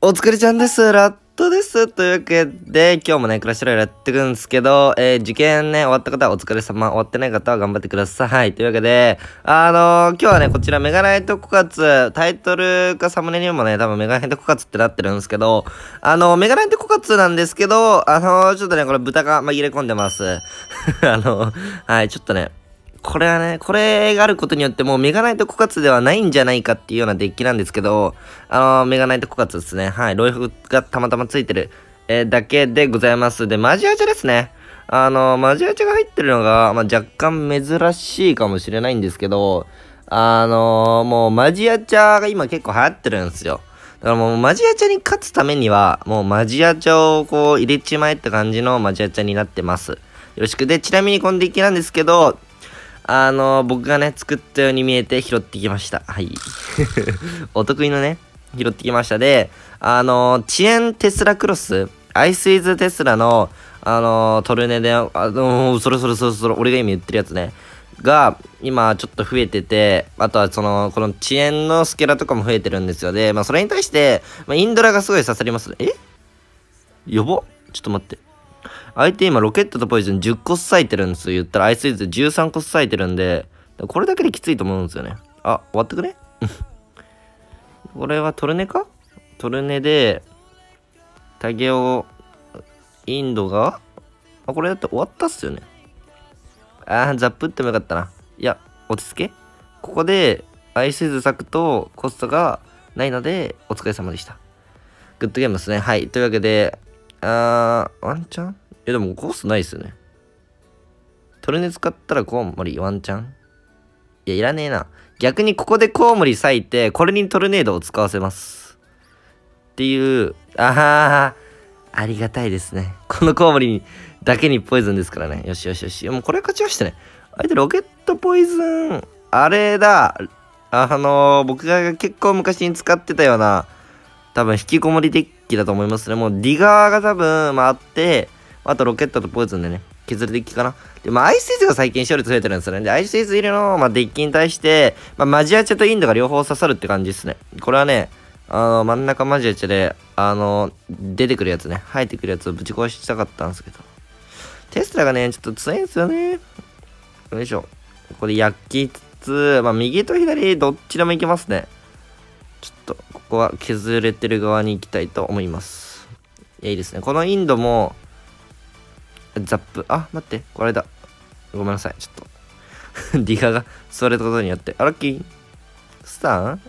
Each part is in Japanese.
お疲れちゃんです。ラットです。というわけで、今日もね、クラッシュロイヤルやっていくんですけど、受験ね、終わった方はお疲れ様、終わってない方は頑張ってください。というわけで、今日はね、こちらメガナイト枯渇、タイトルかサムネにもね、多分メガナイト枯渇ってなってるんですけど、メガナイト枯渇なんですけど、ちょっとね、これ豚が紛れ込んでます。はい、ちょっとね、これはね、これがあることによってもうメガナイト枯渇ではないんじゃないかっていうようなデッキなんですけど、メガナイト枯渇ですね。はい、ロイフがたまたまついてる、だけでございます。で、マジアチャですね。マジアチャが入ってるのが、若干珍しいかもしれないんですけど、もうマジアチャが今結構流行ってるんですよ。だからもうマジアチャに勝つためには、もうマジアチャをこう入れちまえって感じのマジアチャになってます。よろしく。で、ちなみにこのデッキなんですけど、僕がね、作ったように見えて拾ってきました。はい。お得意のね、拾ってきました。で、遅延テスラクロス、アイスイズテスラの、トルネで、それ、俺が今言ってるやつね、が、今ちょっと増えてて、あとはこの遅延のスケラとかも増えてるんですよ。で、それに対して、インドラがすごい刺さります。え？やばっ。ちょっと待って。相手今ロケットとポイズン10個割いてるんですよ。言ったらアイスイズ13個割いてるんで、これだけできついと思うんですよね。あ、終わってくれこれはトルネか？トルネで、タゲオ、インドが、あ、これだって終わったっすよね。あー、ザップってもよかったな。いや、落ち着け。ここで、アイスイズ割くとコストがないので、お疲れ様でした。グッドゲームですね。はい。というわけで、ワンチャン？え、でもコースないっすよね。トルネ使ったらコウモリ、ワンチャン？いや、いらねえな。逆にここでコウモリ割いて、これにトルネードを使わせます。っていう、ありがたいですね。このコウモリだけにポイズンですからね。よしよしよし。もうこれ勝ちましたね。相手ロケットポイズン、あれだ。僕が結構昔に使ってたような、多分引きこもりデッキだと思いますね。もうディガーが多分回って、あとロケットとポイズンでね、削るデッキかな。で、アイスイーズが最近勝率増えてるんですよね。で、アイスイーズ入れの、デッキに対して、マジアチャとインドが両方刺さるって感じですね。これはね、真ん中マジアチャで、出てくるやつね、生えてくるやつをぶち壊したかったんですけど。テスラがね、ちょっと強いんですよね。よいしょ。ここで焼きつつ、右と左どっちでもいけますね。ちょっと、ここは削れてる側に行きたいと思います。いいですね。このインドも、ザップ。あ、待って。これだ。ごめんなさい。ちょっと。ディガが座れたことによって。あ、ラッキー。スターン？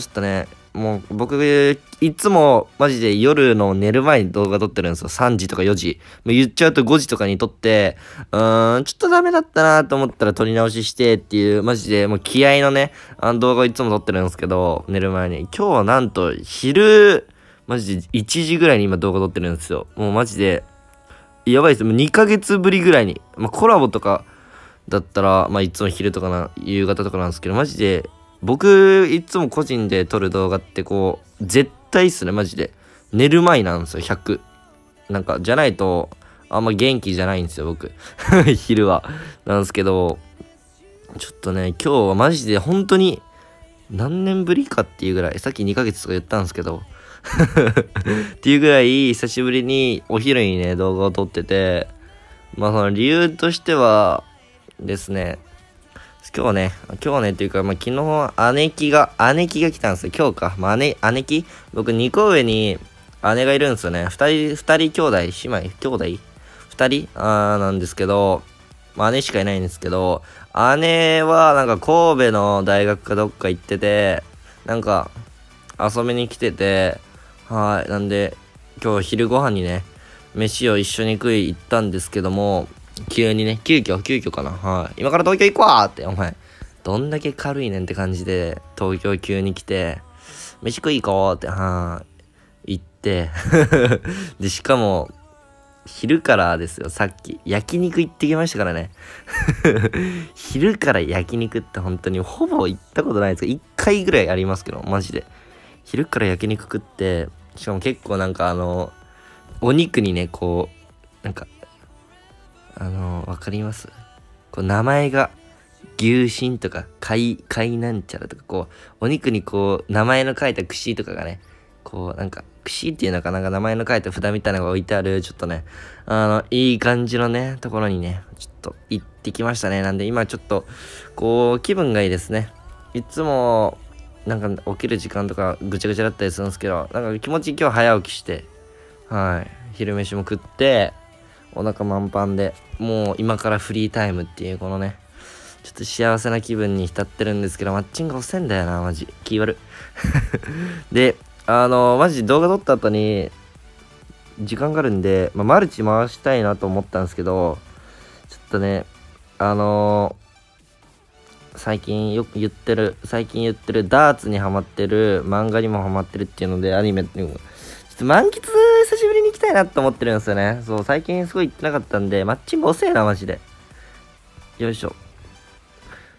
ちょっとね、もう僕、いつもマジで夜の寝る前に動画撮ってるんですよ。3時とか4時。もう言っちゃうと5時とかに撮って、ちょっとダメだったなと思ったら撮り直ししてっていう、マジでもう気合いのね、動画をいつも撮ってるんですけど、寝る前に。今日はなんと昼、マジで1時ぐらいに今動画撮ってるんですよ。もうマジで、やばいです。もう2ヶ月ぶりぐらいに。コラボとかだったら、いつも昼とかな、夕方とかなんですけど、マジで、僕、いつも個人で撮る動画ってこう、絶対っすね、マジで。寝る前なんですよ、100。なんか、じゃないと、あんま元気じゃないんですよ、僕。昼は。なんですけど、ちょっとね、今日はマジで本当に、何年ぶりかっていうぐらい、さっき2ヶ月とか言ったんですけど、っていうぐらい久しぶりにお昼にね動画を撮ってて、その理由としてはですね、今日ねっていうか、昨日姉貴が来たんですよ。今日か。姉貴僕2個上に姉がいるんですよね。2人兄弟なんですけど、姉しかいないんですけど、姉はなんか神戸の大学かどっか行ってて、なんか遊びに来てて、はい。なんで、今日昼ご飯にね、飯を一緒に食い行ったんですけども、急にね、急遽かな。はい。今から東京行くわーって、お前、どんだけ軽いねんって感じで、東京急に来て、飯食い行こうって、はい。行って、で、しかも、昼からですよ、さっき。焼肉行ってきましたからね。昼から焼肉って本当に、ほぼ行ったことないですけど、1回ぐらいありますけど、マジで。昼から焼肉食って、しかも結構なんかお肉にね、こう、なんか、わかります？こう名前が、牛心とか、貝なんちゃらとか、こう、お肉にこう、名前の書いた串とかがね、こうなんかピシーっていうのかなんか名前の書いた札みたいなのが置いてある、ちょっとね、いい感じのね、ところにね、ちょっと行ってきましたね。なんで今ちょっと、こう、気分がいいですね。いつも、なんか起きる時間とかぐちゃぐちゃだったりするんですけど、なんか気持ち今日早起きして、はい、昼飯も食って、お腹満帆で、もう今からフリータイムっていうこのね、ちょっと幸せな気分に浸ってるんですけど、マッチング遅いんだよな、マジ。気悪い。で、マジ動画撮った後に、時間があるんで、まあ、マルチ回したいなと思ったんですけど、ちょっとね、最近よく言ってる、ダーツにハマってる、漫画にもハマってるっていうので、アニメにも、ちょっと満喫久しぶりに行きたいなと思ってるんですよね。そう、最近すごい行ってなかったんで、マッチング遅いな、マジで。よいしょ。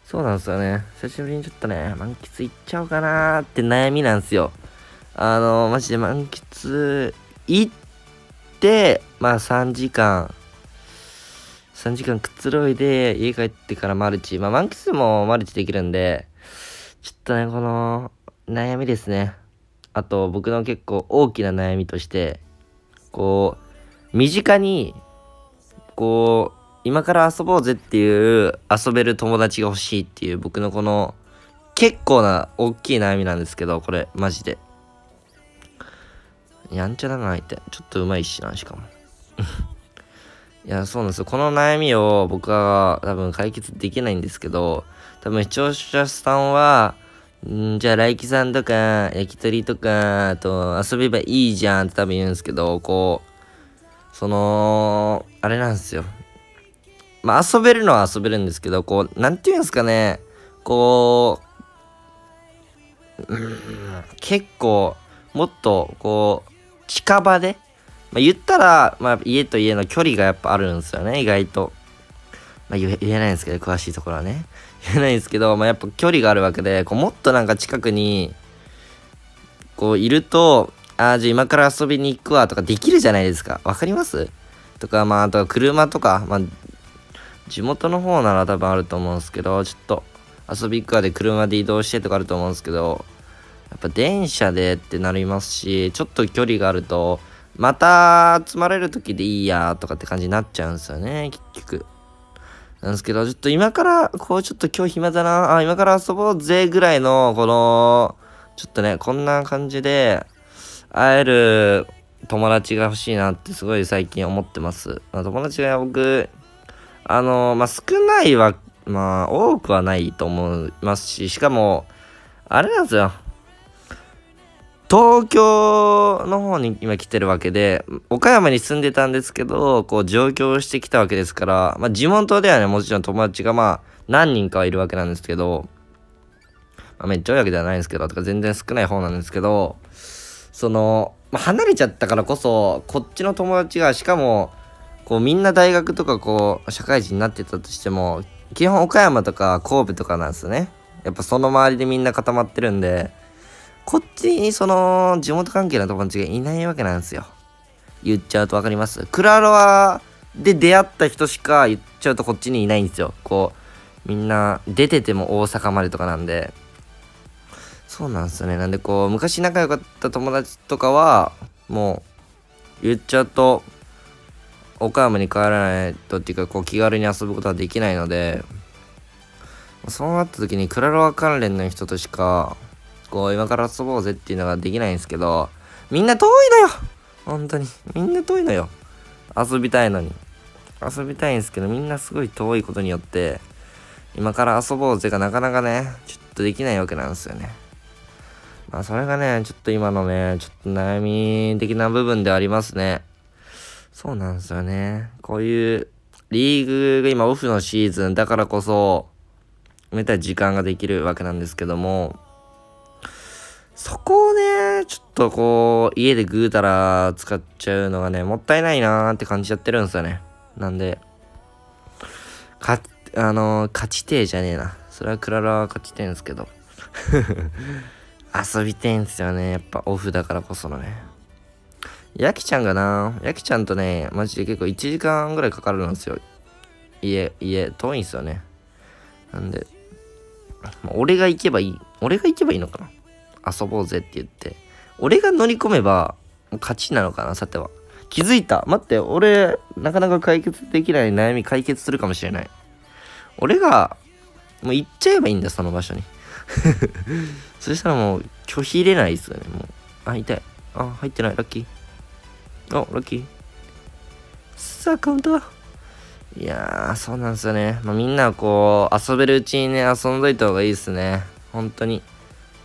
そうなんですよね。久しぶりにちょっとね、満喫行っちゃおうかなーって悩みなんですよ。マジで満喫行って、まあ3時間くつろいで、家帰ってからマルチ。まあ満喫もマルチできるんで、ちょっとね、この悩みですね。あと僕の結構大きな悩みとして、こう、身近に、こう、今から遊ぼうぜっていう遊べる友達が欲しいっていう僕のこの結構な大きい悩みなんですけど、これマジでやんちゃだな相手、ちょっとうまいしなしかもいやそうなんですよ、この悩みを僕は多分解決できないんですけど、多分視聴者さんはじゃあ来季さんとか焼き鳥とかあと遊べばいいじゃんって多分言うんですけど、こうそのあれなんですよ、まあ遊べるのは遊べるんですけど、こう、なんていうんですかね、こう、結構、もっと、こう、近場で、まあ、言ったら、まあ、家と家の距離がやっぱあるんですよね、意外と。まあ、言えないんですけど、詳しいところはね。言えないんですけど、まあ、やっぱ距離があるわけで、こう、もっとなんか近くに、こう、いると、ああ、じゃあ今から遊びに行くわ、とかできるじゃないですか。わかります?とか、まあ、あとは車とか、まあ、地元の方なら多分あると思うんですけど、ちょっと遊び行くわで車で移動してとかあると思うんですけど、やっぱ電車でってなりますし、ちょっと距離があると、また集まれる時でいいやとかって感じになっちゃうんですよね、結局。なんですけど、ちょっと今から、こうちょっと今日暇だな、あ、今から遊ぼうぜぐらいの、この、ちょっとね、こんな感じで会える友達が欲しいなってすごい最近思ってます。まあ、友達が僕、まあ、少ないは、まあ、多くはないと思いますし、しかも、あれなんですよ。東京の方に今来てるわけで、岡山に住んでたんですけど、こう上京してきたわけですから、まあ、地元ではね、もちろん友達がまあ、何人かはいるわけなんですけど、まあ、めっちゃ多いわけではないんですけど、とか全然少ない方なんですけど、その、まあ、離れちゃったからこそ、こっちの友達が、しかも、こうみんな大学とかこう社会人になってたとしても基本岡山とか神戸とかなんですよね。やっぱその周りでみんな固まってるんで、こっちにその地元関係の友達がいないわけなんですよ。言っちゃうとわかります。クラロワで出会った人しか言っちゃうとこっちにいないんですよ。こうみんな出てても大阪までとかなんで、そうなんですよね。なんでこう昔仲良かった友達とかはもう言っちゃうと岡山に帰らないとっていうか、こう気軽に遊ぶことはできないので、そうなった時にクラロワ関連の人としかこう今から遊ぼうぜっていうのができないんですけど、みんな遠いのよ、本当にみんな遠いのよ。遊びたいのに、遊びたいんですけど、みんなすごい遠いことによって今から遊ぼうぜがなかなかねちょっとできないわけなんですよね。まあそれがねちょっと今のねちょっと悩み的な部分でありますね。そうなんですよね。こういうリーグが今オフのシーズンだからこそ、めた時間ができるわけなんですけども、そこをね、ちょっとこう、家でぐうたら使っちゃうのがね、もったいないなーって感じちゃってるんですよね。なんで、勝ちてえじゃねえな。それはクララは勝ちてえんですけど。遊びてえんですよね。やっぱオフだからこそのね。ヤキちゃんがな、ヤキちゃんとね、マジで結構1時間ぐらいかかるんですよ。家、遠いんすよね。なんで、俺が行けばいいのかな。遊ぼうぜって言って、俺が乗り込めばもう勝ちなのかな。さては気づいた。待って、俺なかなか解決できない悩み解決するかもしれない。俺がもう行っちゃえばいいんだ、その場所にそしたらもう拒否入れないですよね。もうあ、痛い。あ、入ってない。ラッキー。あ、ラッキー。さあカウント。いやー、そうなんですよね。まあ、みんなこう遊べるうちにね、遊んどいた方がいいですね。本当に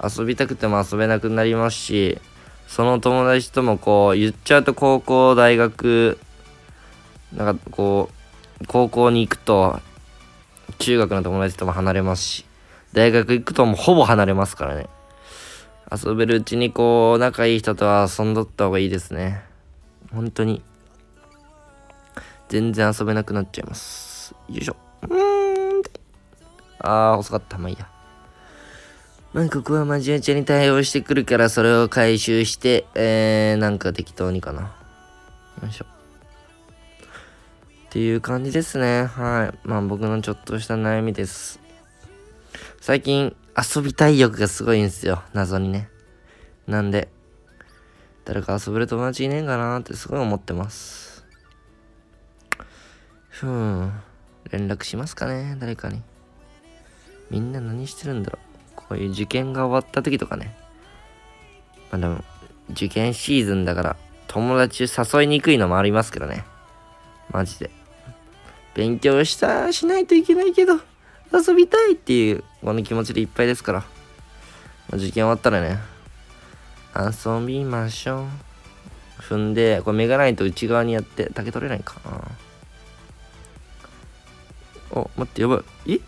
遊びたくても遊べなくなりますし、その友達ともこう言っちゃうと、高校、大学、なんかこう高校に行くと中学の友達とも離れますし、大学行くともうほぼ離れますからね。遊べるうちにこう仲いい人とは遊んどった方がいいですね。本当に全然遊べなくなっちゃいます。よいしょ。あー、遅かった。まあいいや。まあここはまじめちゃに対応してくるから、それを回収してなんか適当にかな。よいしょっていう感じですね。はい。まあ僕のちょっとした悩みです。最近遊びたい欲がすごいんですよ、謎にね。なんで誰か遊べる友達いねえかなーってすごい思ってます。連絡しますかね、誰かに。みんな何してるんだろう。こういう受験が終わった時とかね。まあでも受験シーズンだから友達誘いにくいのもありますけどね。マジで勉強しないといけないけど遊びたいっていうこの気持ちでいっぱいですから。受験終わったらね、遊びましょう踏んで、これメガナイト内側にやって。竹取れないかな。お、待って、やばい。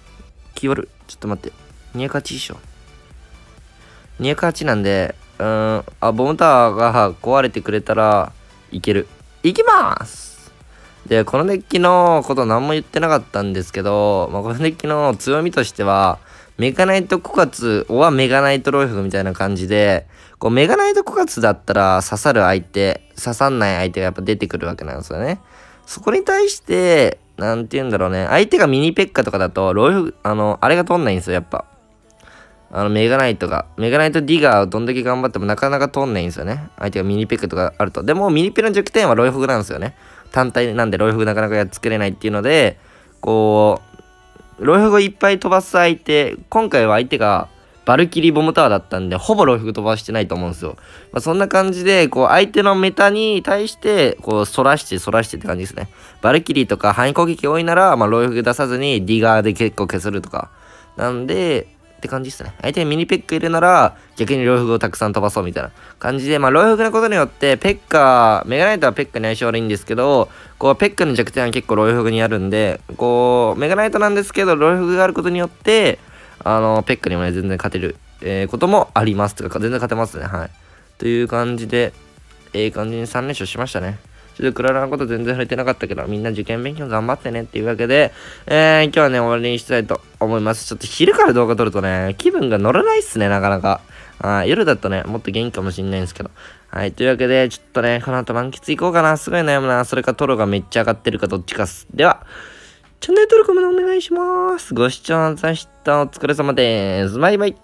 気悪い。ちょっと待って、208でしょ。208なんで、あ、ボムタワーが壊れてくれたらいける。いきまーす。で、このデッキのこと何も言ってなかったんですけど、まあ、このデッキの強みとしては、メガナイト枯渇、オアメガナイトロイフみたいな感じで、こうメガナイト枯渇だったら刺さる相手、刺さんない相手がやっぱ出てくるわけなんですよね。そこに対して、なんて言うんだろうね、相手がミニペッカとかだと、ロイフ、あれが通んないんですよ、やっぱ。メガナイトが。メガナイトディガーをどんだけ頑張ってもなかなか通んないんですよね。相手がミニペッカとかあると。でも、ミニペの弱点はロイフなんですよね。単体なんでロイフなかなかやっつけれないっていうので、こうロイフをいっぱい飛ばす相手、今回は相手がバルキリーボムタワーだったんで、ほぼロイフ飛ばしてないと思うんですよ。まあ、そんな感じでこう相手のメタに対してこう反らしてって感じですね。バルキリーとか範囲攻撃多いなら、まあ、ロイフ出さずにディガーで結構削るとかなんでって感じですね。相手にミニペッカいるなら逆にロイフをたくさん飛ばそうみたいな感じで、まあロイフのことによってペッカ、メガナイトはペッカに相性悪いんですけど、こうペッカの弱点は結構ロイフにあるんで、こうメガナイトなんですけどロイフがあることによってペッカにもね全然勝てる、こともありますとか、全然勝てますね。はい。という感じで感じに3連勝しましたね。ちょっとクララのこと全然触れてなかったけど、みんな受験勉強頑張ってねっていうわけで、今日はね、終わりにしたいと思います。ちょっと昼から動画撮るとね、気分が乗らないっすね、なかなか。夜だとね、もっと元気かもしんないんですけど。はい、というわけで、ちょっとね、この後満喫行こうかな。すごい悩むな。それかトロがめっちゃ上がってるかどっちかっす。では、チャンネル登録もお願いします。ご視聴ありがとうございました。お疲れ様です。バイバイ。